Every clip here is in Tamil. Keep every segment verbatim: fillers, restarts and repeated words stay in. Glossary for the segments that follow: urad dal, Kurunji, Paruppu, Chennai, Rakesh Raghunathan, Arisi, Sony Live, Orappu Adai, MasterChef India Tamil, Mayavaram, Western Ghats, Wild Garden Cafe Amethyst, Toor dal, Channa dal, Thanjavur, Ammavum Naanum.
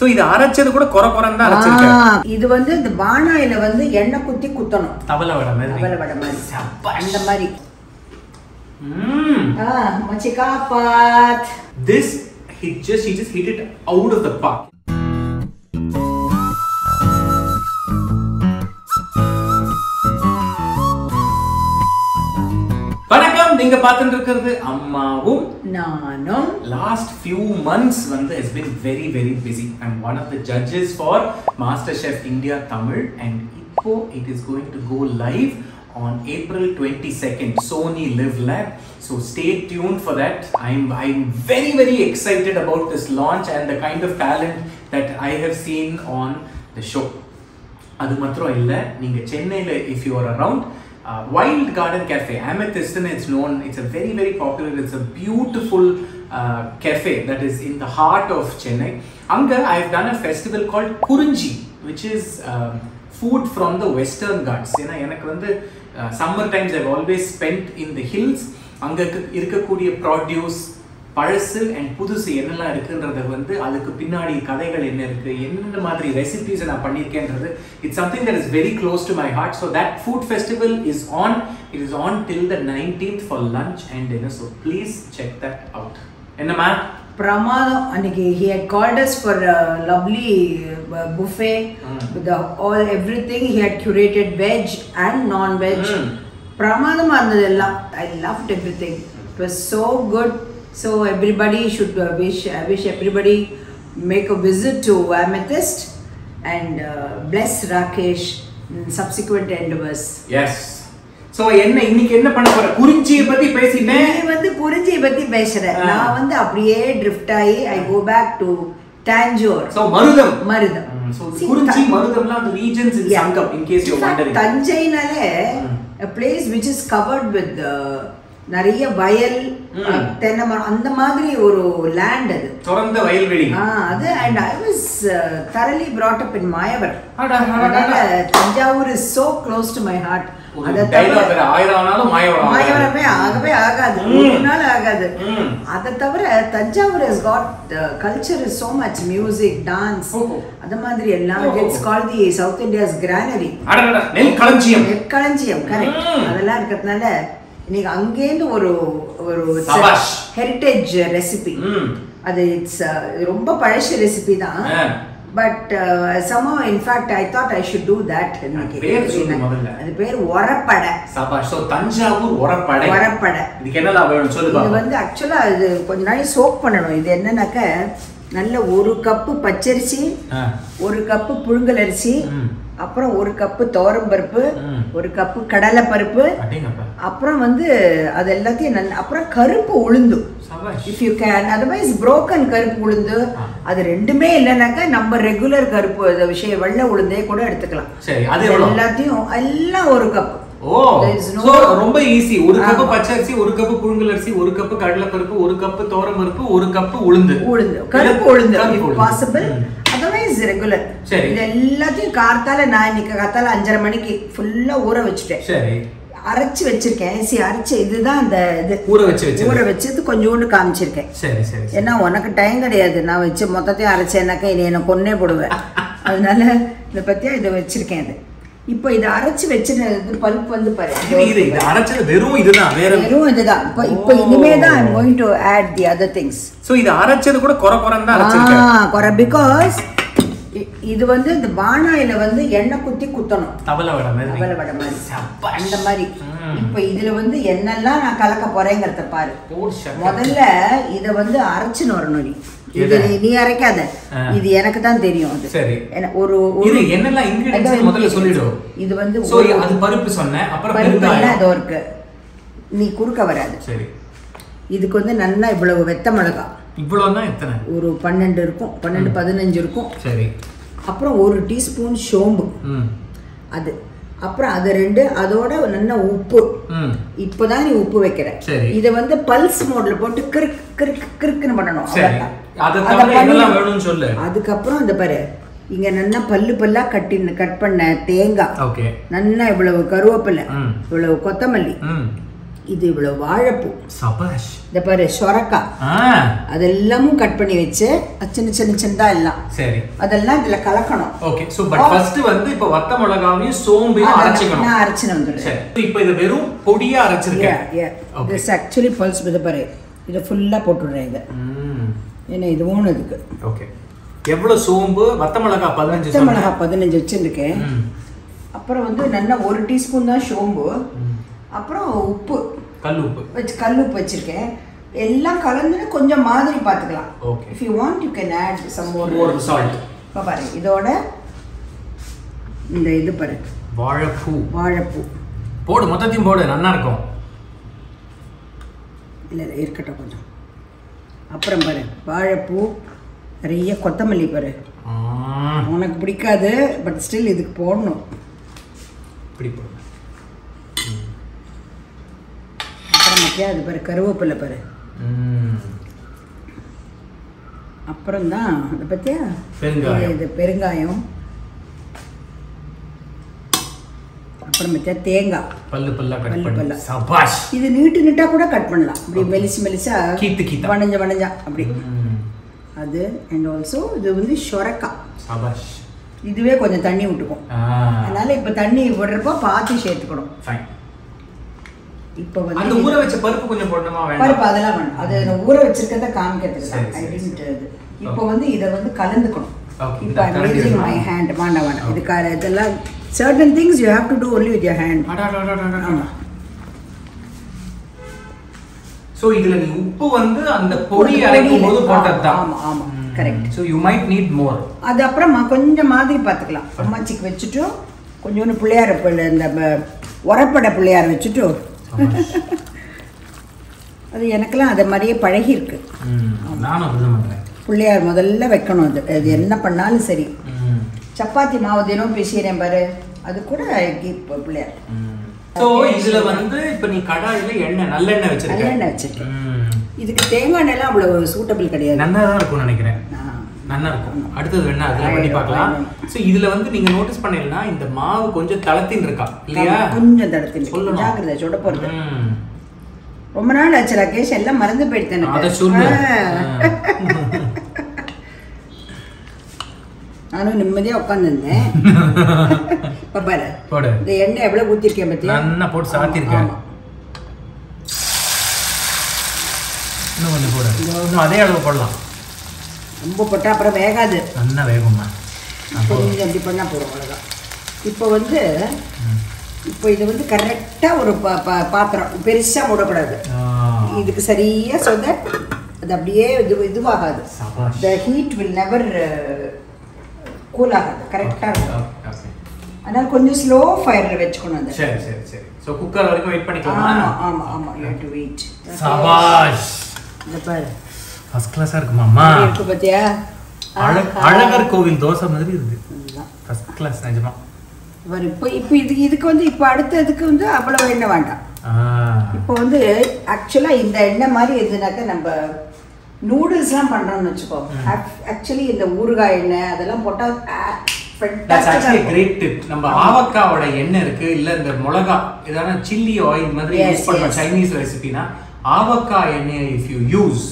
So, this is the ah, This is the bana. This is the enna kutti kuttanum. Tavala vada mari. Tavala vada mari. Andha mari. Mmm. Ah, machikapat. This he just he just hit it out of the park. You Ammavum Naanum. Last few months Vandha has been very very busy. I'm one of the judges for MasterChef India Tamil and it is going to go live on April twenty-second, Sony Live Lab. So stay tuned for that. I'm, I'm very very excited about this launch and the kind of talent that I have seen on the show. Adu matram illa, neenga Chennai la if you are around, Uh, Wild Garden Cafe Amethyst, it's known, it's a very very popular, it's a beautiful uh, cafe that is in the heart of Chennai. Anga, I've done a festival called Kurunji, which is uh, food from the Western Ghats. Uh, summer times I've always spent in the hills. Anga irukkakoodiya produce, பழசு and புதுசு என்னெல்லாம் இருக்குன்றத வந்து அதுக்கு பின்னாடி கதைகள் என்ன இருக்கு என்னென்ன மாதிரி ரெசிபீஸ் நான் பண்ணிருக்கேன்றது it's something that is very close to my heart. So that food festival is on, it is on till the nineteenth for lunch and dinner, so please check that out. என்னமா Pramada, he had called us for a lovely buffet mm. with the, all everything. He had curated veg and non-veg. mm. Pramadam arnadella. I loved everything. It was so good. So everybody should wish, I wish everybody make a visit to Amethyst and uh, bless Rakesh in subsequent endeavors. Yes. So enna innikku enna panna pora Kurunji pathi pesina nee vandu Kurunji pathi pesra na vandu apriye drift aayi I go back to Thanjavur. So Marudam Marudam mm, so Kurunji Marudam la the regions in yeah. Sangam in case you are wondering. Thanjai nale mm. a place which is covered with uh, நிறைய வயல் தென்னமரம் அந்த மாதிரி ஒரு லேண்ட் அது தரந்த வயல்வெளி ஆ அது and I was uh, thoroughly brought up in Mayavaram. Thanjavur is so close to my heart. அத டைம்ல வேற ஆயிரம் ஆனாலும் Mayavaram Mayavaram ஆகவே ஆகாது ஒருநாள் ஆகாது. அத தவிர Thanjavur has got the culture is so much music, dance அத மாதிரி எல்லாம் it's called the South India's granary. அடடா நெல் களஞ்சியம் நெல் களஞ்சியம் கரெக்ட் அதெல்லாம் இருக்கதனால நீங்க அங்கே இருந்து ஒரு ஒரு ஹெரிடேஜ் ரெசிபி அது இட்ஸ் ரொம்ப பழைய ரெசிபி தான் but somehow in fact I thought I should do that. பேர் சொல்லுங்க முதல்ல அது பேர் Orappu Adai. சபாஷ். So Thanjavur Orappu Adai. Orappu Adai இதுக்கு என்ன லாபம் சொல்லுங்க. இது வந்து एक्चुअली இது கொஞ்ச நாள் சோக் பண்ணணும். இது என்னன்னாக்க நல்ல ஒரு கப் பச்சரிசி ஒரு கப் புழுங்கல் அரிசி அப்புறம் ஒரு கப் தோரம் பருப்பு ஒரு கப் கடலை பருப்பு அப்புறம் வந்து அது எல்லாத்தையும் அப்புறம் கருப்பு உளுந்து if you can otherwise broken கருப்பு உளுந்து அது ரெண்டுமே இல்லனாக்க நம்ம ரெகுலர் கருப்பு விஷய வெள்ளை உளுந்தே கூட எடுத்துக்கலாம். சரி அது எவ்வளவு எல்லாத்தையும் எல்லாம் ஒரு கப். ஓ சோ ரொம்ப ஈஸி ஒரு கப் பச்சரிசி ஒரு கப் புழுங்கல் அரிசி ஒரு கப் கடலை பருப்பு ஒரு கப் தோரம் பருப்பு ஒரு கப் உளுந்து உளுந்து கருப்பு உளுந்து பாசிபிள் இது ரெகுலர். சரி இது எல்லாத்தையும் கார்த்தால நான் இன்னைக்கு கார்த்தால அஞ்சரை மணிக்கு ஃபுல்லா ஊற வச்சிட்டேன். சரி அரைச்சு வச்சிருக்கேன். சீ அரைச்சு இதுதான் அந்த இது ஊற வச்சு வச்சு ஊற வச்சது கொஞ்சோண்டு காமிச்சிருக்கேன். சரி சரி ஏன்னா உனக்கு டைம் கிடையாது. நான் வச்சு மொத்தத்தையும் அரைச்சேனாக்க இனி என்ன கொன்னே போடுவேன். அதனால இத பத்தியா இத வச்சிருக்கேன். அது இப்போ இத அரைச்சு வச்சிருக்கிறது பல்ப் வந்து பாருங்க. இது இது அரைச்சது வெறும் இதுதான் வேற வெறும் இதுதான். இப்போ இப்போ இனிமே தான் I'm going to add the other things. So இது அரைச்சது கூட கொர கொரந்தா அரைச்சிருக்கேன். ஆ கொர because இது வந்து இந்த பானாயில வந்து எண்ணெ குத்தி குத்தணும். தவளை வடை மாதிரி. தவளை வடை மாதிரி. அந்த மாதிரி. இப்போ இதுல வந்து என்னெல்லாம் நான் கலக்க போறேங்கறத பாரு. முதல்ல இத வந்து அரைச்சு வரணும் நீ. இது நீ அரைக்காத. இது எனக்கு தான் தெரியும் அது. சரி. ஒரு இது என்னெல்லாம் இன்கிரிடியன்ட்ஸ் முதல்ல சொல்லிடு. இது வந்து சோ அது பருப்பு சொன்னே. அப்புறம் பெருங்காயம். அது இருக்கு. நீ குறுக்க வராது. சரி. இதுக்கு வந்து நல்லா இவ்வளவு வெத்த மிளகாய். இவ்வளவுனா எத்தனை? ஒரு பன்னிரண்டு இருக்கும். பன்னிரண்டு பதினைந்து இருக்கும். சரி. அப்புறம் ஒரு டீஸ்பூன் சோம்பு. ம். அது அப்புறம் அது ரெண்டு அதோட நல்ல உப்பு. ம். இப்போதான் நீ உப்பு வைக்கிற. இத வந்து பல்ஸ் மோட்ல போட்டு கிறுக் கிறுக் கிறுக்னு பண்ணனும். சரி. அத தவிர இதெல்லாம் வேணும்னு சொல்லு. அதுக்கு அப்புறம் அந்த பாரு இங்க நல்லா பல்லு பல்லா கட்டி கட் பண்ண தேங்காய். ஓகே. நல்லா இவ்வளவு கருவேப்பிலை. இவ்வளவு கொத்தமல்லி. ம். இது இவ்ளோ வாழைப்பூ சபாஷ் இத பாரு சொரக்கா அதெல்லாம் கட் பண்ணி வெச்சு சின்ன சின்ன சின்னதா எல்லாம் சரி அதெல்லாம் இதல கலக்கணும் ஓகே சோ பட் ஃபர்ஸ்ட் வந்து இப்ப வத்த மிளகாவையும் சோம்பையும் அரைச்சிக்கணும் நான் அரைச்சு வந்துறேன் சரி இப்போ இத வெறும் பொடியா அரைச்சிருக்கேன் yeah yeah this actually pulse இத பாரு இத ஃபுல்லா போட்டுறேன் இத ம் என்ன இது ஓன இருக்கு ஓகே எவ்ளோ சோம்பு வத்த மிளகா பதினஞ்சு வத்த மிளகா பதினஞ்சு வெச்சிருக்கேன் அப்புறம் வந்து நல்ல ஒரு டீஸ்பூன் தான் சோம்பு அப்புறம் உப்பு கல்லுப்பு வெச்சு கல்லுப்பு வச்சிருக்கேன் எல்லாம் கலந்து கொஞ்சம் மாதிரி பாத்துக்கலாம் okay if you want you can add some more more salt பாரு இதோட இந்த இது பாரு வாழைப்பூ வாழைப்பூ போடு மொத்தத்தையும் போடு நல்லா இருக்கும் இல்ல இல்ல இருக்கட்ட கொஞ்சம் அப்புறம் பாரு வாழைப்பூ நிறைய கொத்தமல்லி பாரு உனக்கு பிடிக்காது பட் ஸ்டில் இதுக்கு போடணும் இப்படி போடு அது பாரு கருவேப்பிலை பாரு அப்புறம் தான் அத பத்தியா பெருங்காயம் இது பெருங்காயம் அப்புறம் மத்தியா தேங்காய் பல்லு பல்லா கட் பண்ணி சபாஷ் இது நீட்டு நீட்டா கூட கட் பண்ணலாம் இப்படி மெலிசு மெலிசா கீத்து கீத்து வணஞ்ச வணஞ்ச அப்படி அது and also இது வந்து சொரக்கா சபாஷ் இதுவே கொஞ்சம் தண்ணி விட்டுக்கும் அதனால இப்ப தண்ணி விடுறப்ப பாத்து சேர்த்துக்கணும் ஃபைன் இப்போ வந்து அந்த ஊற வச்ச பருப்பு கொஞ்சம் போடணுமா வேண்டாம் பருப்பு அதெல்லாம் வேண்டாம் அது நான் ஊற வச்சிருக்கத காமிக்கிறதுக்கு ஐ டிட் இப்போ வந்து இத வந்து கலந்துக்கணும் ஓகே இந்த கலந்து மை ஹேண்ட் வாண்டா வாண்டா இது கார இதெல்லாம் certain things you have to do only with your hand அட அட அட அட சோ இதுல நீ உப்பு வந்து அந்த பொடி அரைக்கும் போது போட்டதா ஆமா ஆமா correct so you might need more அது அப்புறம் கொஞ்சம் மாதிரி பாத்துக்கலாம் அம்மாச்சிக்கு வெச்சிட்டு கொஞ்சோன்னு புளியார இந்த ஒரப்பட புளியார வெச்சிட்டு அது எனக்குலாம் அத மாதிரியே பழகி இருக்கு நான் அப்படிதான் பண்றேன் புள்ளையார் முதல்ல வைக்கணும் அது அது என்ன பண்ணாலும் சரி சப்பாத்தி மாவு தினம் பேசிறேன் பாரு அது கூட புள்ளையார் சோ இதுல வந்து இப்ப நீ கடாயில எண்ணெய் நல்ல எண்ணெய் வச்சிருக்க எண்ணெய் வச்சிருக்கேன் இதுக்கு தேங்காய் எண்ணெய் அவ்வளவு சூட்டபிள் கிடையாது நல்லா தான் இருக்கும் நினைக்கிறேன் நல்லா இருக்கும் அடுத்து வேணா அதலாம் பண்ணி பார்க்கலாம் சோ இதுல வந்து நீங்க நோட்டீஸ் பண்ணீங்கன்னா இந்த மாவு கொஞ்சம் தளத்தின் இருக்கா இல்லையா கொஞ்சம் தளத்தின் இருக்கு ஜாக்கிரதை சொட போறது ரொம்ப நாள் ஆச்சுல கேஷ் எல்லாம் மறந்து போயிட்டேன் அத சொல்லு நானும் நிம்மதியா உட்கார்ந்தேன் இப்ப பாரு போடு இந்த எண்ணெய் எவ்வளவு ஊத்தி இருக்கேன் பத்தியா நல்லா போட்டு சாத்தி இருக்கேன் இன்னும் வந்து போடு இன்னும் அதே அளவு போடலாம் ரொம்ப போட்டா அப்புறம் வேகாது நல்லா வேகும்மா கொஞ்சம் அப்படி பண்ணா போதும் அவ்வளவுதான் இப்போ வந்து இப்போ இது வந்து கரெக்டா ஒரு பாத்திரம் பெருசா மூடக்கூடாது இதுக்கு சரியா so that அது அப்படியே இது இதுவாகாது the heat will never cool ஆகாது கரெக்டா இருக்கும் அதனால கொஞ்சம் ஸ்லோ ஃபயர்ல வெச்சுக்கணும் அந்த சரி சரி சரி சோ குக்கர் வரைக்கும் வெயிட் பண்ணிக்கலாம் ஆமா ஆமா ஆமா you have to wait சபாஷ் இந்த பாரு ஃபர்ஸ்ட் கிளாஸா இருக்குமா அம்மா இருக்கு பாத்தியா அழகர் கோவில் தோசை மாதிரி இருக்கு ஃபர்ஸ்ட் கிளாஸ் நிஜமா இவர் இப்போ இப்போ இது இதுக்கு வந்து இப்போ அடுத்து அதுக்கு வந்து அவ்வளவு எண்ணெய் வேண்டாம் இப்போ வந்து ஆக்சுவலா இந்த எண்ணெய் மாதிரி எதுனாக்க நம்ம நூடுல்ஸ்லாம் பண்றோம்னு வெச்சுக்கோ ஆக்சுவலி இந்த ஊறுகாய் எண்ணெய் அதெல்லாம் போட்டா தட்ஸ் ஆக்சுவலி கிரேட் டிப் நம்ம ஆவக்காவோட எண்ணெய் இருக்கு இல்ல இந்த மிளகா இதான சில்லி ஆயில் மாதிரி யூஸ் பண்ற சைனீஸ் ரெசிபினா ஆவக்கா எண்ணெய் if you use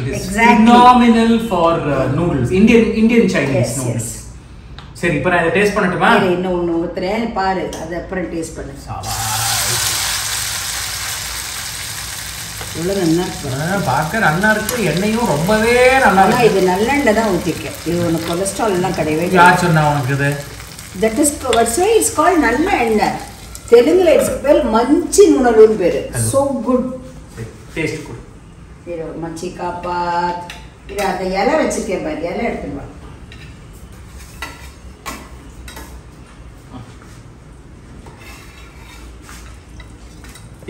It is exactly. phenomenal for uh, noodles. Indian Indian Chinese yes, noodles. சரி இப்போ நான் இத டேஸ்ட் பண்ணட்டுமா? சரி இன்னும் ஒன்னு ஊத்துறேன் பாரு அத அப்புறம் டேஸ்ட் பண்ணு. உள்ள நல்லா இருக்கு. பாக்க நல்லா இருக்கு. எண்ணெயும் ரொம்பவே நல்லா இருக்கு. இது நல்லெண்ணெய் தான் ஊத்திருக்கேன். இது ஒண்ணு கொலஸ்ட்ரால் எல்லாம் கிடையவே இல்ல. யார் சொன்னா உனக்கு இது? That is that's why it's called நல்ல எண்ணெய். தெலுங்குல it's called மஞ்சி நுணலுன்னு பேரு. So good. Taste good. இது மச்சி காபாத் இத அந்த இலை வச்சிருக்கேன் பாரு இலை எடுத்துட்டு வா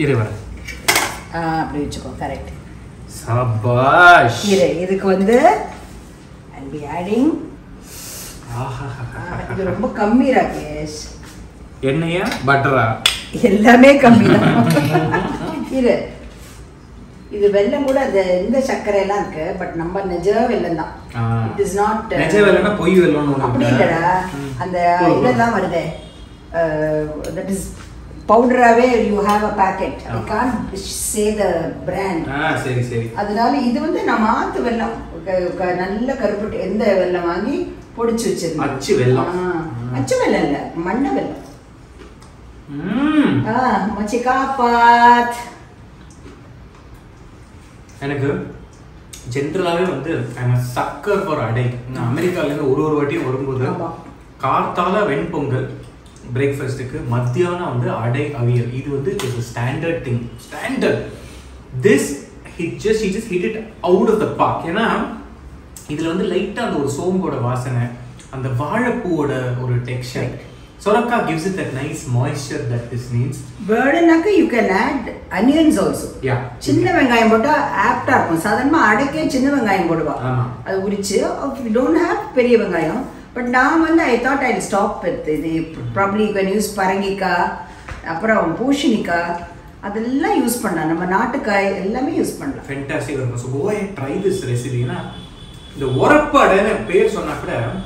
இரு வர ஆ அப்படி வச்சுக்கோ கரெக்ட் சபாஷ் இரு இதுக்கு வந்து I'll be adding ஆஹா இது ரொம்ப கம்மி ராகேஷ் என்னையா பட்டரா எல்லாமே கம்மி தான் இரு இது வெல்லம் கூட அந்த இந்த சக்கரை எல்லாம் இருக்கு பட் நம்ம நிஜ வெல்லம் தான் இட் இஸ் நாட் நிஜ வெல்லம்னா பொய் வெல்லம்னு ஒண்ணு அப்படிடா அந்த இதெல்லாம் வருதே that is powder away, you have a packet. I oh. can't say the brand. Ah, sorry, sorry. That's இது வந்து நம்ம ஆத்து வெல்லம் நல்ல கருப்பு எந்த வெல்லம் வாங்கி பொடிச்சு வச்சிருந்தோம். அச்சு வெல்லம். அச்சு வெல்லம் இல்ல, மண்ண வெல்லம். ம். ஆ, மச்சிகாபாத். எனக்கு ஜெனரலாவே வந்து I'm a sucker for adai. நான் அமெரிக்கால இருந்து ஒரு ஒரு வாட்டி வரும்போது கார்த்தால வெண்பொங்கல் breakfast க்கு மத்தியானம் வந்து அடை அவியல் இது வந்து is a standard thing standard this he just he just hit it out of the park ஏனா இதுல வந்து லைட்டா அந்த ஒரு சோம்போட வாசனை அந்த வாழைப்பூவோட ஒரு texture soraka gives it that nice moisture that this needs burdenaka you can add onions also yeah சின்ன வெங்காயம் போட்டா ஆப்டா இருக்கும் சாதாரணமா அடைக்கே சின்ன வெங்காயம் போடுவா அது உரிச்சு you don't have பெரிய வெங்காயம் But now I thought I'll stop it. They probably you can use parangika, pushinika. Adella use panna. Nama naatkai ellame use panna. Fantastic. So go and try this recipe. Na the Orappu Adai pair sonna kuda.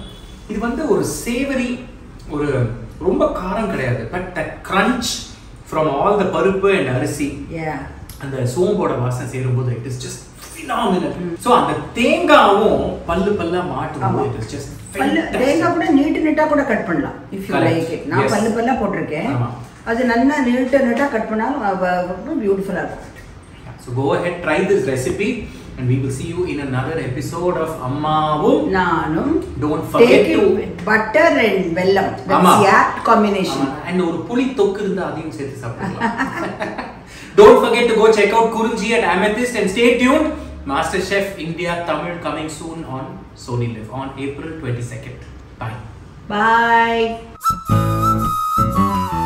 Idu vandha oru savory, oru romba kaaram kedaiyadhu. But that crunch from all the paruppu and arisi. Yeah. And the somboda vasan serumbodhu it is just phenomenal. Mm. So and the thengaavum pallu palla maatrumbodhu it is just தேங்காய் கூட நீட் நீட்டா கூட கட் பண்ணலாம் if you like it நான் பல்ல பல்ல போட்டுர்க்கேன் அது நல்லா நீட் நீட்டா கட் பண்ணாலும் ரொம்ப பியூட்டிஃபுல்லா இருக்கும் so go ahead try this recipe and we will see you in another episode of Ammavum Naanum don't forget to butter and vellam that's the apt combination and ஒரு புளி தொக்கு இருந்தா அதையும் சேர்த்து சாப்பிடலாம் don't forget to go check out Kurunji at Amethyst and stay tuned MasterChef India Tamil coming soon on Sony Live on April twenty-second. Bye. Bye.